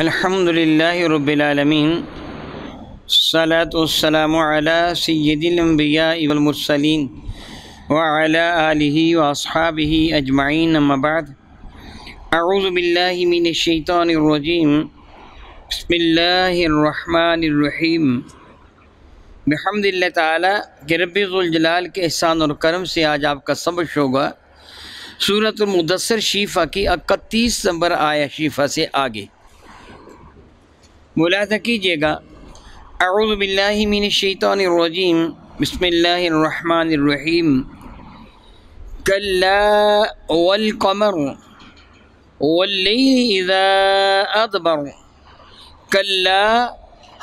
अल्हम्दुलिल्लाहि रब्बिल आलमीन सलातु वस्सलामु अला सय्यिदिल अंबियाइ वल मुरसलीन व अला आलिहि व अस्हाबिहि अजमाइन अम्मा बाद। अऊज़ु बिल्लाहि मिनश शैतानिर रजीम बिस्मिल्लाहिर रहमानिर रहीम। बिहम्दिल्लाह ताला के रब्बिल जलाल के एहसान और करम से आज आपका सबक होगा सूरह मुदस्सिर शीफा की 31 नंबर आया शीफा से आगे। मुलाज़ा कीजिएगा। अऊज़ु बिल्लाहि मिनश शैतानिर रजीम बिस्मिल्लाहिर रहमानिर रहीम। कल्ला वल क़मर वल्लैलि इज़ा अदबर। कल्ला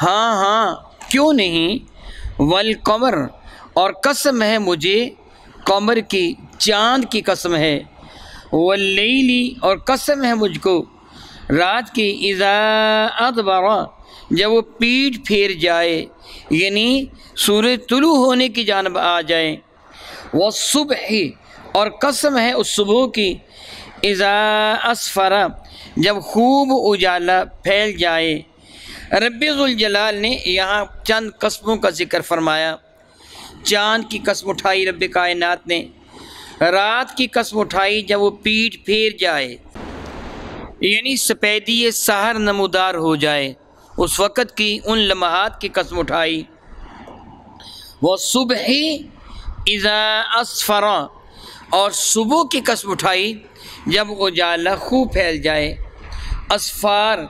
हाँ हाँ क्यों नहीं, वल क़मर और कसम है मुझे क़मर की, चाँद की कसम है, वल्लैलि और कसम है मुझको रात की, इज़ा अदबरा जब वो पीठ फेर जाए यानी सूरज तुलू होने की जानब आ जाए, वह सुबही और कसम है उस सुबह की, इज़ा असफरा जब खूब उजाला फैल जाए। रब्बिल जलाल ने यहाँ चंद कसमों का जिक्र फरमाया। चाँद की कसम उठाई रब्बे कायनात ने, रात की कसम उठाई जब वो पीठ फेर जाए यानी सफ़ेदी सहर नमूदार हो जाए, उस वक़्त की उन लम्हात की कसम उठाई। वह सुबह इज़ा असफरा और सुबह की कसम उठाई जब उजाला खूब फैल जाए। असफार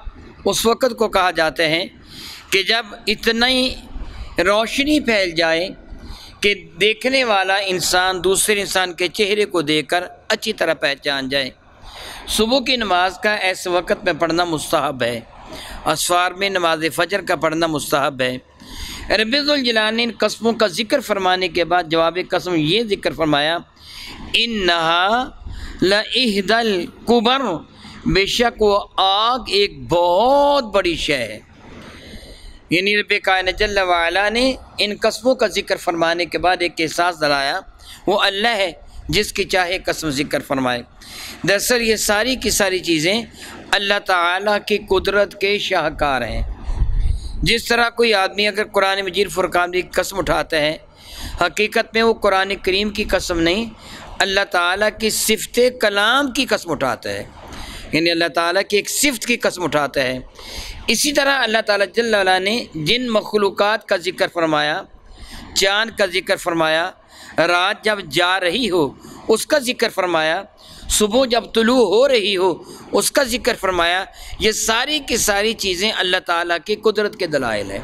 उस वक़्त को कहा जाते हैं कि जब इतनी रोशनी फैल जाए कि देखने वाला इंसान दूसरे इंसान के चेहरे को देखकर अच्छी तरह पहचान जाए। सुबह की नमाज का ऐसे वक़्त में पढ़ना मुस्तहब है। असफार में नमाज फजर का पढ़ना मुस्तहब है। रब्बिल जलाल ने इन कसमों का जिक्र फरमाने के बाद जवाब कसम ये जिक्र फरमाया, इन्नहा लइहदल कुबर, बेशक वो आग एक बहुत बड़ी शय है। यानी रब्बे कायनात जल्ल व अला ने इन कसमों का जिक्र फरमाने के बाद एक एहसास दिलाया वो अल्लाह है जिसकी चाहे कसम जिक्र फरमाए। दरअसल ये सारी की सारी चीज़ें अल्लाह ताला की कुदरत के शाहकार हैं। जिस तरह कोई आदमी अगर कुरान मजीद फुरकान की कसम उठाता है, हकीकत में वो कुरान करीम की कसम नहीं अल्लाह ताला की सिफ्त कलाम की कसम उठाता है, यानी अल्लाह ताला की एक सिफ्त की कसम उठाता है। इसी तरह अल्लाह ताला जल्ल व अला ने जिन मखलूक़ात का जिक्र फरमाया, चाँद का जिक्र फरमाया, रात जब जा रही हो उसका जिक्र फरमाया, सुबह जब तुलू हो रही हो उसका जिक्र फरमाया, ये सारी की सारी चीज़ें अल्लाह ताला की कुदरत के दलाइल हैं।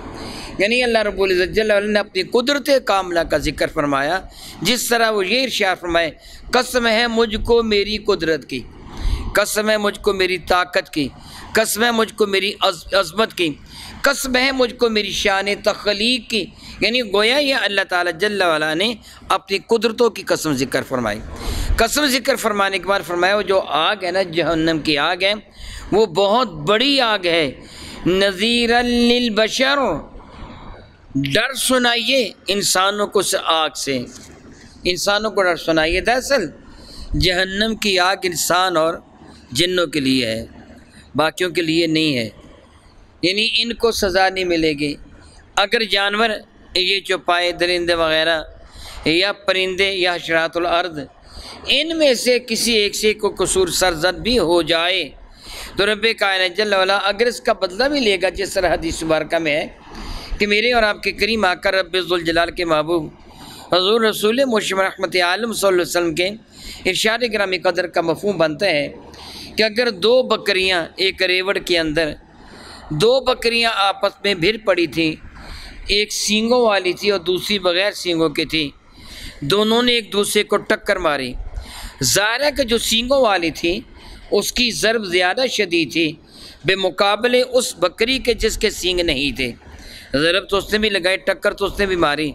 यानी अल्लाह रब्बुल इज़्ज़त जल्ल व अला ने अपनी कुदरत कामिला का जिक्र फरमाया। जिस तरह वो ये इरशाद फरमाए, कसम है मुझको मेरी कुदरत की, कसम है मुझको मेरी ताकत की, कसम है मुझको मेरी अज़मत की, कसम है मुझको मेरी शान तख्लीक की, यानी गोया यह अल्लाह ताला जल्ल वाला ने अपनी कुदरतों की कसम जिक्र फरमाई। कसम जिक्र फरमाने के बाद फरमाया वो जो आग है ना, जहन्नम की आग है, वो बहुत बड़ी आग है। नज़ीरल लिल बशर, डर सुनाइए इंसानों को उस आग से, इंसानों को डर सुनाइए। दरअसल जहन्नम की आग इंसान और जिन्नों के लिए है, बाकियों के लिए नहीं है, यानी इनको सज़ा नहीं मिलेगी। अगर जानवर ये चौपाए दरिंदे वग़ैरह या परिंदे या हशरातुल अर्द, इनमें से किसी एक से को कसूर सरजद भी हो जाए तो रब्बे कायनात जल्ल व अला अगर इसका बदला भी लेगा, जिस तरह हदीस मुबारका में है कि मेरे और आपके करीम आका रब्बिल जलाल के महबूब हजूर रसूल मुशफ़ रहमत आलम सल्लल्लाहु अलैहि वसल्लम के इरशाद गिरामी कदर का मफ़हूम बनता है कि अगर दो बकरियाँ एक रेवड़ के अंदर, दो बकरियाँ आपस में भिड़ पड़ी थीं, एक सींगों वाली थी और दूसरी बग़ैर सींगों की थी, दोनों ने एक दूसरे को टक्कर मारी। ज़ारा के जो सींगों वाली थी उसकी ज़रब ज़्यादा शदीद थी बेमुकाबले उस बकरी के जिसके सींग नहीं थे। ज़रब तो उसने भी लगाई, टक्कर तो उसने भी मारी,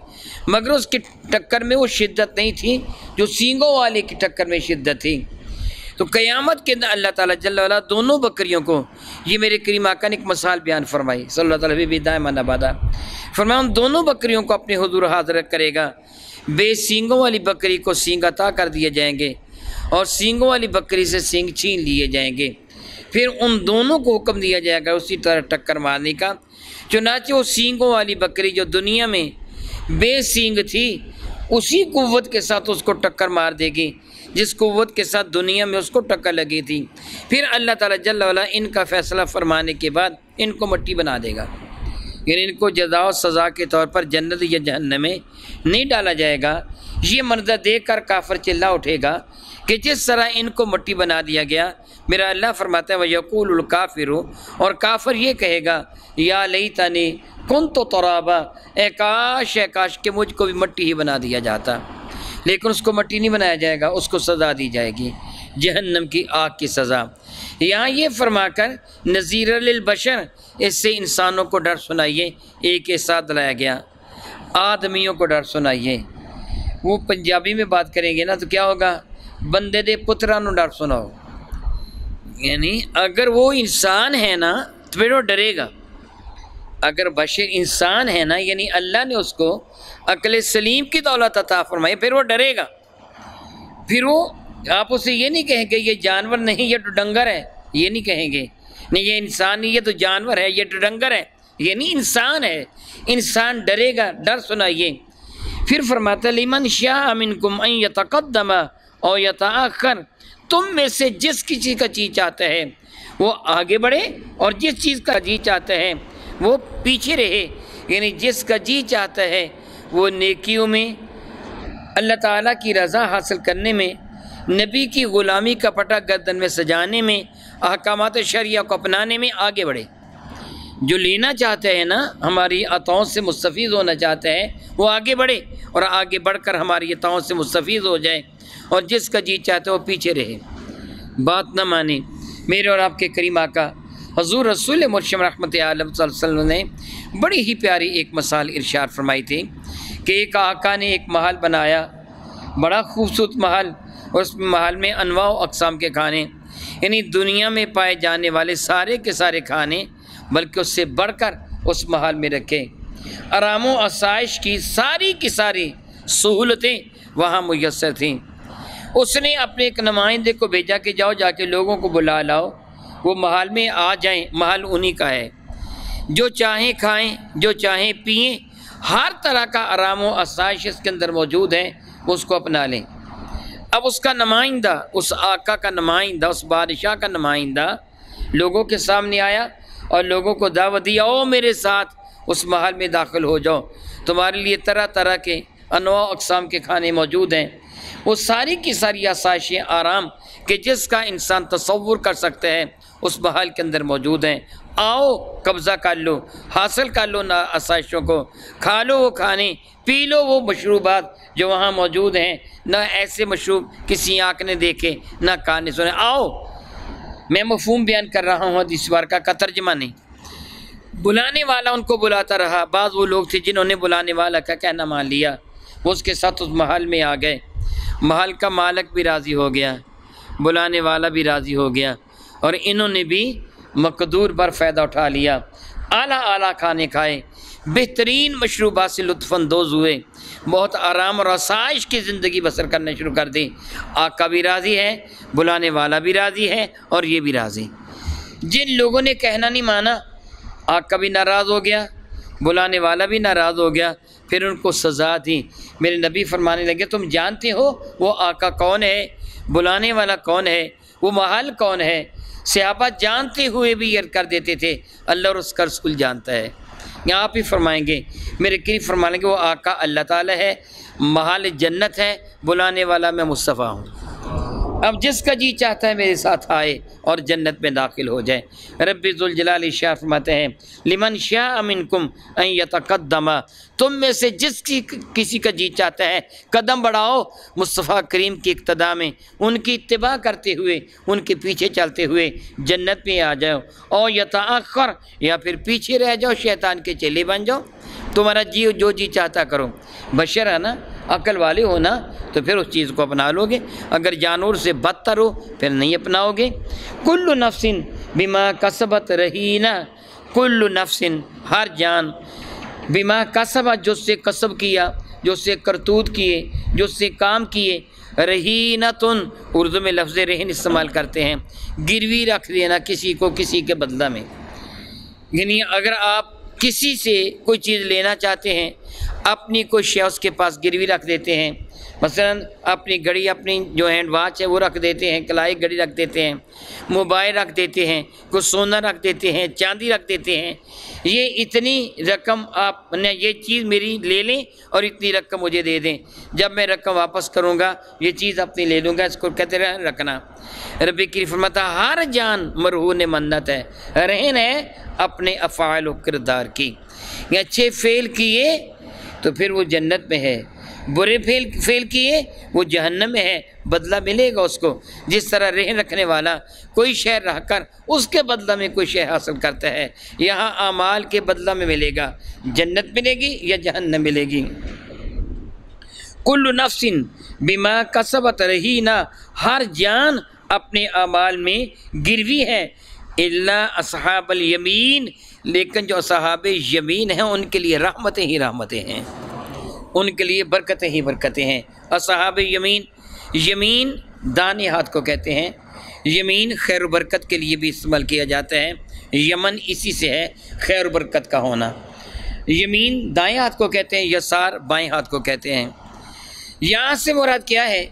मगर उसकी टक्कर में वो शिद्दत नहीं थी जो सींगों वाले की टक्कर में शिद्दत थी। तो क़यामत के अंदर अल्लाह ताला जल्ल व अला दोनों बकरियों को, ये मेरे करीम आका ने एक मसाल बयान फरमाई सल्लल्लाहु अलैहि वसल्लम दायमन अबादा, फरमाया उन दोनों बकरियों को अपने हुजूर हाज़िर करेगा। बेसींगों वाली बकरी को सींग अता कर दिए जाएंगे और सींगों वाली बकरी से सींग छीन लिए जाएंगे। फिर उन दोनों को हुक्म दिया जाएगा उसी तरह टक्कर मारने का। चुनाचे वो सींगों वाली बकरी जो दुनिया में बेसींग थी उसी कुव्वत के साथ उसको टक्कर मार देगी जिस कुव्वत के साथ दुनिया में उसको टक्कर लगी थी। फिर अल्लाह ताला जल्ल वाला इनका फ़ैसला फरमाने के बाद इनको मट्टी बना देगा, यानी इनको जज़ा और सज़ा के तौर पर जन्नत या जहन्नम में नहीं डाला जाएगा। ये मंजर देख कर काफ़िर चिल्ला उठेगा कि जिस तरह इनको मट्टी बना दिया गया। मेरा अल्लाह फरमाता है वयक़ूलुल काफ़िरु, और काफ़िर ये कहेगा या लैतनी कुन्तु तुराबा, ए काश के मुझको भी मट्टी ही बना दिया जाता। लेकिन उसको मट्टी नहीं बनाया जाएगा, उसको सज़ा दी जाएगी जहन्नम की आग की सज़ा। यहाँ ये फरमाकर नज़ीर लिल बशर, इससे इंसानों को डर सुनाइए, एक के साथ लाया गया आदमियों को डर सुनाइए। वो पंजाबी में बात करेंगे ना तो क्या होगा, बंदे दे पुत्रा नु डर सुनाओ, यानी अगर वो इंसान है ना तो फिर वो डरेगा। अगर बशर इंसान है ना, यानी अल्लाह ने उसको अकल सलीम की दौलत अता फरमाई, फिर वो डरेगा। फिर वो आप उसे ये नहीं कहेंगे ये जानवर नहीं ये तो डंगर है, ये नहीं कहेंगे, नहीं ये इंसान नहीं ये तो जानवर है, ये तो डंगर है, ये नहीं इंसान है। इंसान डरेगा, डर सुनाइए। फिर फरमाता लिमन शाह मिनकुम अन यतक़द्दम औ यतअख़्खर, तुम में से जिस किसी का जी चाहता है वो आगे बढ़े और जिस चीज़ का जी चाहता है वो पीछे रहे, यानी जिसका जी चाहता है वो नेकियों में, अल्लाह ताला की रज़ा हासिल करने में, नबी की ग़ुलामी का पटा गर्दन में सजाने में, अहकामात शरिया को अपनाने में आगे बढ़े। जो लेना चाहते हैं ना, हमारी अताओं से मुस्तफ़ीज़ होना चाहते हैं वो आगे बढ़े और आगे बढ़कर हमारी अताओं से मुस्तफ़ीज़ हो जाए, और जिसका जी चाहते है वो पीछे रहे, बात न माने। मेरे और आपके करीम आका हज़ूर रसूल मुर्शद रहमत आलम सल्लल्लाहु अलैहि वसल्लम ने बड़ी ही प्यारी एक मिसाल इरशाद फरमाई थी कि एक आका ने एक महल बनाया, बड़ा खूबसूरत महल, और उस महल में अनवा अक़साम के खाने, यानी दुनिया में पाए जाने वाले सारे के सारे खाने बल्कि उससे बढ़कर उस महल में रखे। आराम व आसाइश की सारी सहूलतें वहाँ मुयस्सर थीं। उसने अपने एक नुमाइंदे को भेजा कि जाओ जाके लोगों को बुला लाओ, वो महल में आ जाएं, महल उन्हीं का है, जो चाहें खाएं, जो चाहें पिएं, हर तरह का आराम व आसाइश इसके अंदर मौजूद है, उसको अपना लें। अब उसका नुमाइंदा, उस आका का नुमाइंदा, उस बादशाह का नुमाइंदा लोगों के सामने आया और लोगों को दावत दिया, ओ मेरे साथ उस महल में दाखिल हो जाओ, तुम्हारे लिए तरह तरह के अनवा अक़साम के खाने मौजूद हैं। वो सारी की सारी आसाइशें, आराम के जिसका इंसान तसव्वुर कर सकते हैं उस महल के अंदर मौजूद हैं। आओ कब्ज़ा कर लो, हासिल कर लो ना आसाइशों को, खा लो वो खाने, पी लो वो मशरूबात जो वहाँ मौजूद हैं, ना ऐसे मशरूब किसी आँख ने देखे ना कान ने सुने। आओ, मैं मफ़हूम बयान कर रहा हूँ, हदीस वाक़ा का तर्जुमा नहीं। बुलाने वाला उनको बुलाता रहा, बाद वो लोग थे जिन्होंने बुलाने वाला का कहना मान लिया, वो उसके साथ उस महल में आ गए। महल का मालिक भी राज़ी हो गया, बुलाने वाला भी राज़ी हो गया, और इन्होंने भी मकदूर पर फ़ायदा उठा लिया। आला आला खाने खाए, बेहतरीन मशरूबात से लुत्फ़अंदोज़ हुए, बहुत आराम और आसाइश की ज़िंदगी बसर करना शुरू कर दी। आका भी राज़ी है, बुलाने वाला भी राज़ी है, और ये भी राज़ी। जिन लोगों ने कहना नहीं माना, आका भी नाराज़ हो गया, बुलाने वाला भी नाराज़ हो गया, फिर उनको सज़ा दी। मेरे नबी फरमाने लगे तुम जानते हो वो आका कौन है, बुलाने वाला कौन है, वो महल कौन है? सहाबा जानते हुए भी यर्द कर देते थे, अल्लाह और उसका रसूल जानता है। यहाँ आप ही फरमाएंगे, मेरे करीब फरमाएंगे वो आका अल्लाह ताला है, महल जन्नत है, बुलाने वाला मैं मुस्तफ़ा हूँ। अब जिसका जी चाहता है मेरे साथ आए और जन्नत में दाखिल हो जाए। रब्बी ज़ुल जलाल शाह फरमाते हैं लिमन शाह मिनकुम अन यतक़द्दम, तुम में से जिस किसी का जी चाहता है कदम बढ़ाओ मुस्तफ़ा करीम की इक़्तिदा में, उनकी इत्तिबा करते हुए, उनके पीछे चलते हुए जन्नत में आ जाओ, और यतअख़्खर, या फिर पीछे रह जाओ, शैतान के चेले बन जाओ, तुम्हारा जी जो जी चाहता करो। बशर है ना, अकल वाले हो ना, तो फिर उस चीज़ को अपना लोगे, अगर जानवर से बदतर हो फिर नहीं अपनाओगे। कुल्लु नफ्सिन बिमा कसबत रहीना, कुल्लु नफ्सिन हर जान, बिमा कसबत जो उससे कसब किया, जो उससे करतूत किए, जो उससे काम किए, रहीनतुन, उर्दू में लफ्ज़ रहन इस्तेमाल करते हैं, गिरवी रख देना किसी को किसी के बदला में। यानी अगर आप किसी से कोई चीज़ लेना चाहते हैं, अपनी कोई शय उसके पास गिरवी रख देते हैं, मसलन अपनी घड़ी, अपनी जो हैंड वाच है वो रख देते हैं, कलाई घड़ी रख देते हैं, मोबाइल रख देते हैं, कुछ सोना रख देते हैं, चांदी रख देते हैं, ये इतनी रकम आपने ये चीज़ मेरी ले लें और इतनी रकम मुझे दे दें, जब मैं रकम वापस करूँगा ये चीज़ अपनी ले लूँगा, इसको कहते रखना। रब्बी की फरमाता हर जान मरहून मन्नत है, रहन है अपने अफ़ाल व किरदार की। अच्छे फ़ेल किए तो फिर वो जन्नत में है, बुरे फेल किए वो जहन्नम में है, बदला मिलेगा उसको। जिस तरह रहन रखने वाला कोई शय रह कर उसके बदला में कोई शय हासिल करता है, यहाँ आमाल के बदला में मिलेगा, जन्नत मिलेगी या जहन्नम मिलेगी। कुल्लु नफ्सिन बिमा कसबत रहीना, हर जान अपने आमाल में गिरवी है। इल्ला असहाबल यमीन, लेकिन जो असहाबे यमीन हैं उनके लिए रहमतें ही रहमतें हैं, उनके लिए बरकतें ही बरकतें हैं। असहाबे यमीन, यमीन दाने हाथ को कहते हैं, यमीन खैर बरकत के लिए भी इस्तेमाल किया जाता है, यमन इसी से है, खैर बरकत का होना। यमीन दाएं हाथ को कहते हैं, यसार बाएं हाथ को कहते हैं। यहाँ से मुराद क्या है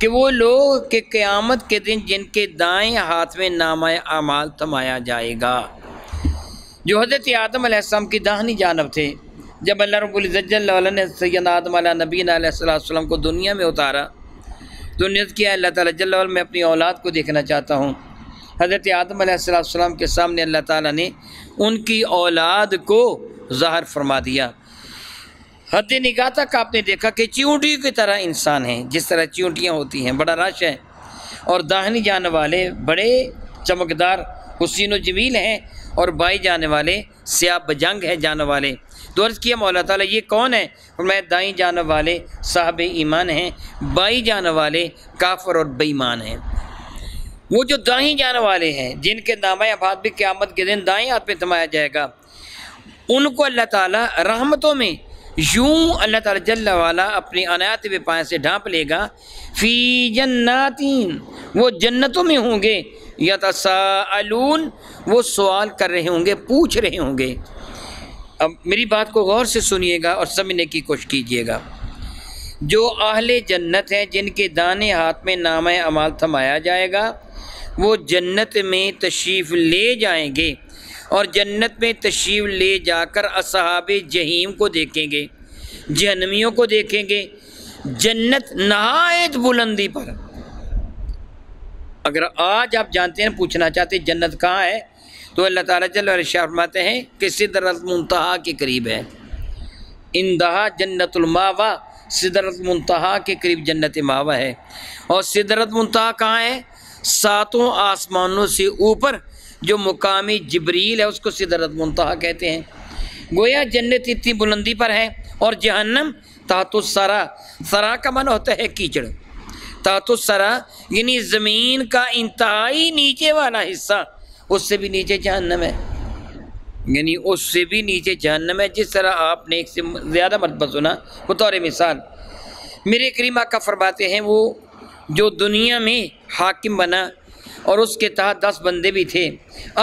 कि वो लोग के क़यामत के दिन जिनके दाएं हाथ में नामा आमाल थमाया जाएगा, जो हज़रत आदम अलैहिस्सलाम की दाहिनी जानब थे। जब अल्लाह रब्बुल इज़्ज़त जल्ल वाला ने सय्यदना आदम अला नबीना अलैहिस्सलातु वस्सलाम को दुनिया में उतारा तो नियत किया अल्लाह ताला जल्ल वाला मैं अपनी औलाद को देखना चाहता हूँ। हज़रत आदम अलैहिस्सलातु वस्सलाम के सामने अल्लाह ताला ने उनकी औलाद को ज़ाहिर फरमा दिया। हद निगाह तक आपने देखा कि चींटी की तरह इंसान है, जिस तरह चींटियाँ होती हैं, बड़ा रश है, और दाहिनी जाने वाले बड़े चमकदार हुस्न व जमील हैं और बाएं जाने वाले स्याह बजंग हैं जाने वाले। तो अर्ज़ किया मौला ताला ये कौन है? फरमाया दाईं जाने वाले साहब ईमान हैं, बाएं जाने वाले काफिर और बेईमान हैं। वो जो दाईं जाने वाले हैं जिनके नामा आबाद भी क़यामत के दिन दाएँ हाथ पे थमाया जाएगा, उनको अल्लाह ताला रहमतों में यूँ अल्लाह ताला जल्ला वाला अपनी अनायत व पाए से ढांप लेगा। फ़ी जन्नातीन, वो जन्नतों में होंगे। यतसाअलून, वो सवाल कर रहे होंगे, पूछ रहे होंगे। अब मेरी बात को गौर से सुनिएगा और समझने की कोशिश कीजिएगा। जो अहले जन्नत हैं जिनके दाने हाथ में नामा अमाल थमाया जाएगा, वो जन्नत में तशरीफ़ ले जाएंगे और जन्नत में तशरीफ़ ले जाकर असहाबे जहीम को देखेंगे, जहन्नमियों को देखेंगे, जन्नत नहायत बुलंदी पर। अगर आज आप जानते हैं, पूछना चाहते हैं जन्नत कहाँ है, तो अल्लाह ताला जल्ल व शान फरमाते हैं कि सिदरतुल मुंतहा के करीब है। इंदहा जन्नतुल मावा, सिदरतुल मुंतहा के करीब जन्नत मावा है। और सिदरतुल मुंतहा कहाँ है? सातों आसमानों से ऊपर जो मुकामी जिब्रील है उसको सिदरतुल मुंतहा कहते हैं। गोया जन्नत इतनी बुलंदी पर है और जहन्नम तातुस सरा, सरा का मन होता है कीचड़, तातुस सरा यानी ज़मीन का इंतहाई नीचे वाला हिस्सा, उससे भी नीचे जहन्नम है, यानी उससे भी नीचे जहन्नम है। जिस तरह आपने एक से ज़्यादा मरतबा सुना, बतौर मिसाल मेरे करीमा का फरमाते हैं वो जो दुनिया में हाकिम बना और उसके तहत 10 बंदे भी थे,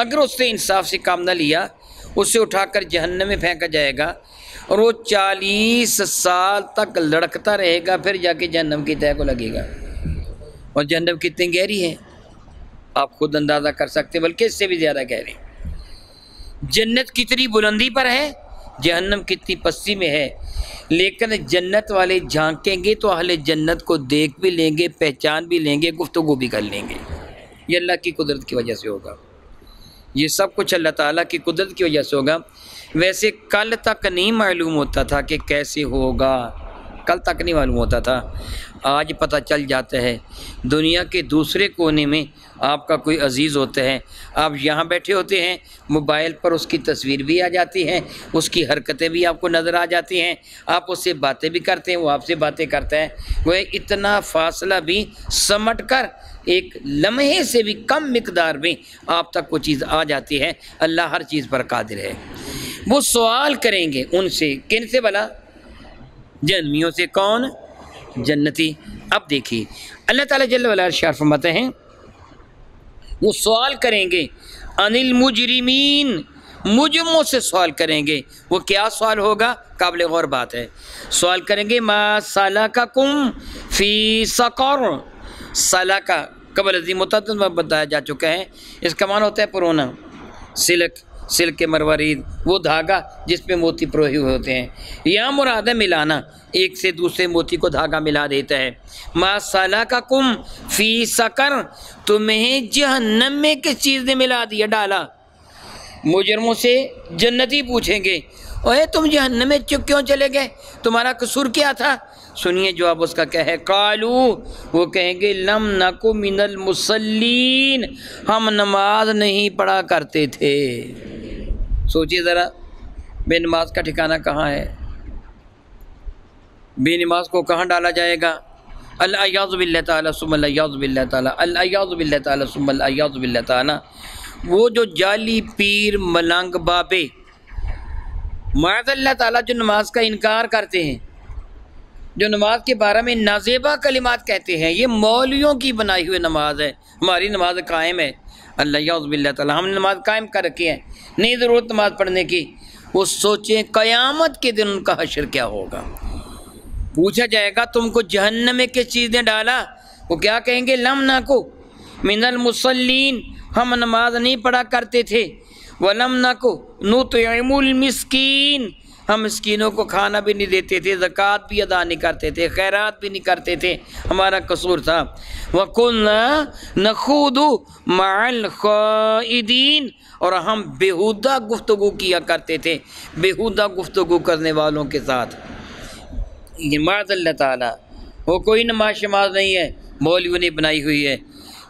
अगर उसने इंसाफ से काम न लिया उसे उठाकर जहन्नम में फेंका जाएगा और वो 40 साल तक लड़कता रहेगा, फिर जाके जहन्नम की तह को लगेगा। और जहन्नम कितनी गहरी है आप खुद अंदाज़ा कर सकते, बल्कि इससे भी ज़्यादा गहरी। जन्नत कितनी बुलंदी पर है, जहन्नम कितनी पस्ती में है, लेकिन जन्नत वाले झांकेंगे तो अहले जन्नत को देख भी लेंगे, पहचान भी लेंगे, गुफ्तगू भी कर लेंगे। ये अल्लाह की कुदरत की वजह से होगा, ये सब कुछ अल्लाह ताला की कुदरत की वजह से होगा। वैसे कल तक नहीं मालूम होता था कि कैसे होगा, कल तक नहीं मालूम होता था, आज पता चल जाता है। दुनिया के दूसरे कोने में आपका कोई अजीज़ होता है, आप यहाँ बैठे होते हैं, मोबाइल पर उसकी तस्वीर भी आ जाती है, उसकी हरकतें भी आपको नज़र आ जाती हैं, आप उससे बातें भी करते हैं, वो आपसे बातें करता है। वह इतना फ़ासला भी समट कर एक लम्हे से भी कम मिकदार में आप तक वो चीज़ आ जाती है। अल्लाह हर चीज़ पर कादिर है। वो सवाल करेंगे उनसे, किन से भला? जहन्नमियों से कौन? जन्नती। अब देखिए अल्लाह ताला जल्ल वला इरशाद फरमाते हैं, वो सवाल करेंगे अनिल मुजरिमीन, मुजरिमों से सवाल करेंगे। वो क्या सवाल होगा, काबिल गौर बात है। सवाल करेंगे मा सलकाकुम फी सकर, सलका कबल अज़ीम मुतअद्दिद में बताया जा चुका है, इसका मान होता है परोना, सिलक सिल्क के मरवरीद वो धागा जिसमें मोती परोहे हुए होते हैं, या मुराद है मिलाना, एक से दूसरे मोती को धागा मिला देता है। मा सलकाकुम फी सकर, तुम्हें जहन्नम में किस चीज़ ने मिला दिया डाला। मुजरमों से जन्नती पूछेंगे ओए तुम जहन्नम में क्यों चले गए, तुम्हारा कसूर क्या था। सुनिए जवाब उसका क्या है, कालू वो कहेंगे लम नकु मिनल मुसल्लीन, हम नमाज नहीं पढ़ा करते थे। सोचिए ज़रा बेनमाज का ठिकाना कहाँ है, बेनमाज को कहाँ डाला जाएगा। अल्लाहु बिल्लाह ताला सुम्मा अल्लाहु बिल्लाह ताला, अल्लाहु बिल्लाह ताला सुम्मा अल्लाहु बिल्लाह ताला। वो जो जाली पीर मलंग बाबे माज़ल्लाह ताला जो नमाज का इनकार करते हैं, जो नमाज के बारे में नाजेबा कलिमात कहते हैं, ये मौलियों की बनाई हुई नमाज है। हमारी नमाज कायम है, अल्लाह ताला हमने नमाज कायम कर रखी है, नहीं ज़रूरत नमाज पढ़ने की। वो सोचें क़यामत के दिन उनका हशर क्या होगा, पूछा जाएगा तुमको जहन्नम में किस चीज़ ने डाला। वो क्या कहेंगे लम ना को मिनल मुसल्लीन, हम नमाज नहीं पढ़ा करते थे। वलम ना को नुतइमुल मिस्कीन, हम मिस्कीनों को खाना भी नहीं देते थे, ज़कात भी अदा नहीं करते थे, खैरात भी नहीं करते थे, हमारा कसूर था। वकुन्ना नखूदु मअल खाइदीन, और हम बेहुदा गुफ्तगू किया करते थे, बेहुदा गुफ्तगू करने वालों के साथ। ये माज़ल्लाह ताला वो कोई नमाज शमाज नहीं है, मौलवियों ने बनाई हुई है।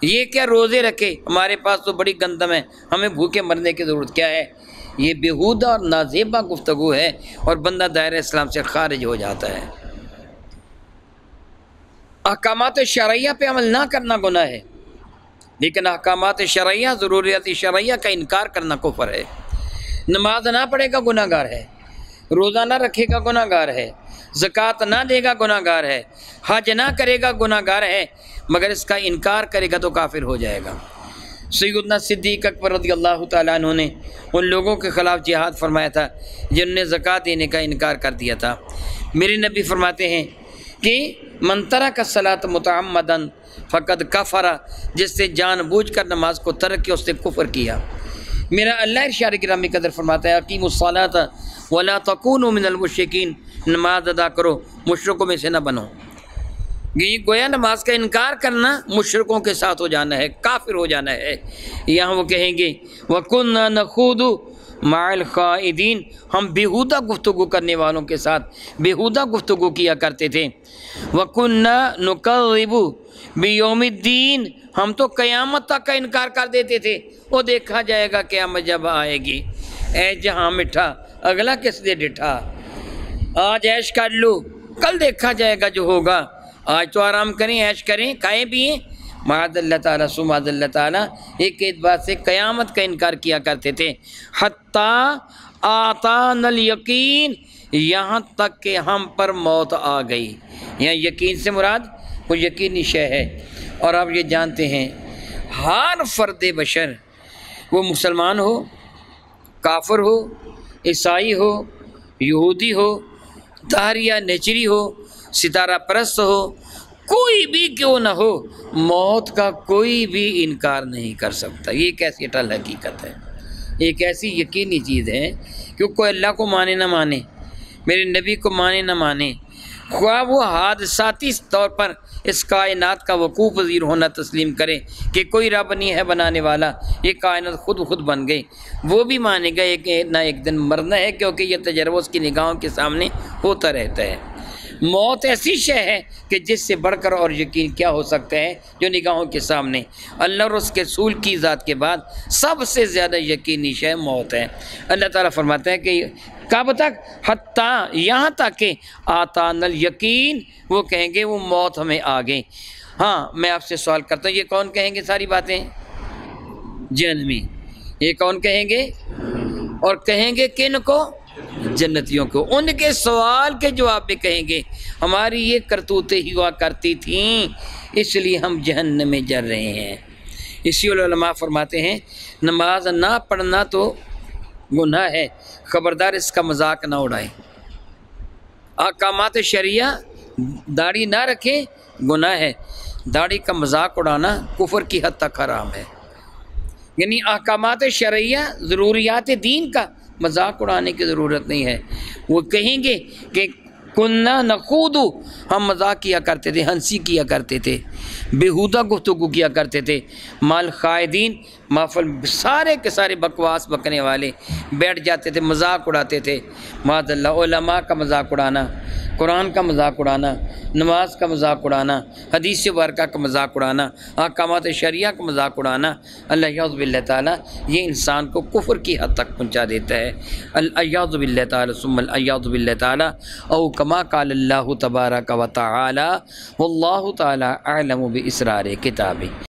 ये क्या रोज़े रखे, हमारे पास तो बड़ी गंदम है, हमें भूखे मरने की ज़रूरत क्या है। ये बेहूदा और नाजेबा गुफ्तगू है और बंदा दायरे इस्लाम से खारिज हो जाता है। अहकामात शरईया पे अमल ना करना गुनाह है, लेकिन अहकामात शरईया ज़रूरियात शरईया का इनकार करना कुफ़र है। नमाज ना पढ़ेगा गुनाहगार है, रोज़ा ना रखेगा गुनाहगार है, ज़कात ना देगा गुनाहगार है, हज ना करेगा गुनाहगार है, मगर इसका इनकार करेगा तो काफिर हो जाएगा। सैयदना सिद्दीक़ अकबर रज़ियल्लाहु ताला अन्हु ने उन लोगों के ख़िलाफ़ जिहाद फरमाया था जिन्होंने ज़कात देने का इनकार कर दिया था। मेरे नबी फरमाते हैं कि मन तरक सलात मुतअम्मदन फ़क़द कफ़रा, जिससे जानबूझकर नमाज को तरक किया उसने कुफ़र किया। मेरा अल्लाह इरशाद गिरामी कदर फरमाता है अक़ीमुस्सलात वला तकूनू मिनल मुश्रिकीन, नमाज अदा करो मुशरकों में से न बनो। ये गोया नमाज का इनकार करना मुशरकों के साथ हो जाना है, काफिर हो जाना है। यहाँ वो कहेंगे वकुन्ना नखूदु मअल खाइदीन, हम बेहुदा गुफ्तगू करने वालों के साथ बेहुदा गुफ्तगू किया करते थे। वकुन्ना नुकज़्ज़िबु बियौमिद्दीन, हम तो क़यामत तक का इनकार कर देते थे, वो देखा जाएगा क़यामत जब आएगी। ऐ जहाँ मिठा अगला किसने डिठा, आज ऐश कर लो कल देखा जाएगा जो होगा, आज तो आराम करें ऐश करें खाएँ पिएँ। माज़ल्लाह ताला सुमाज़ल्लाह ताला, एक एतबार से क़यामत का इनकार किया करते थे। हत्ता आतानल यकीन, यहाँ तक कि हम पर मौत आ गई। यहाँ यकीन से मुराद वो यकीनी शय है। और आप ये जानते हैं हर फ़र्द बशर, वो मुसलमान हो, काफ़िर हो, ईसाई हो, यहूदी हो, दारिया नेचरी हो, सितारा परस्त हो, कोई भी क्यों ना हो, मौत का कोई भी इनकार नहीं कर सकता। ये कैसी अटल हकीकत है, एक ऐसी यकीनी चीज़ है कि कोई अल्लाह को माने ना माने, मेरे नबी को माने ना माने, ख्वाह वो हादसाती तौर पर इस कायनात का वकूफ़ पज़ीर होना तस्लीम करे कि कोई रब नहीं है बनाने वाला, ये कायनात खुद बन गई, वो भी मानेगा एक ना एक दिन मरना है, क्योंकि यह तजर्बा उसकी निगाहों के सामने होता रहता है। मौत ऐसी शय है कि जिससे बढ़कर और यकीन क्या हो सकता है, जो निगाहों के सामने अल्लाह और उसके रसूल की ज़ात के बाद सबसे ज़्यादा यकीनी शय मौत है। अल्लाह ताला फरमाता है कि कब तक, हत्ता यहाँ तक कि आतानल यकीन, वो कहेंगे वो मौत हमें आ गई। हाँ मैं आपसे सवाल करता हूँ, ये कौन कहेंगे सारी बातें, जहन्नमी, ये कौन कहेंगे, और कहेंगे किन को, जन्नतियों को, उनके सवाल के जवाब में कहेंगे हमारी ये करतूतें ही हुआ करती थीं, इसलिए हम जहन्नम में जल रहे हैं। इसी उलमा फरमाते हैं नमाज ना पढ़ना तो गुनाह है, ख़बरदार इसका मजाक ना उड़ाएं। अहकामात शरिया, दाढ़ी ना रखें गुनाह है, दाढ़ी का मजाक उड़ाना कुफर की हद तक हराम है। यानी अहकामात शरिया, ज़रूरियात दीन का मजाक उड़ाने की ज़रूरत नहीं है। वो कहेंगे कि कुन्ना नखूदू, हम मजाक किया करते थे, हंसी किया करते थे, बेहूदा गुफ्तगू किया करते थे, माल खायदीन माफल, सारे के सारे बकवास बकने वाले बैठ जाते थे, मजाक उड़ाते थे। मादल्ला उलमा का मजाक उड़ाना, कुरान का मजाक उड़ाना, नमाज का मजाक उड़ाना, हदीस मुबारका का मजाक उड़ाना, अहकामात शरिया का मजाक उड़ाना, अल्लाह बिल्लाह ताला, ये इंसान को कुफर की हद तक पहुँचा देता है। अल्लाह बिल्लाह ताला सुम्मल अल्लाह बिल्लाह ताला औ कमा काल अल्लाह तबारक व तआला वल्लाहु तआला अअलम बिइसरार किताबी।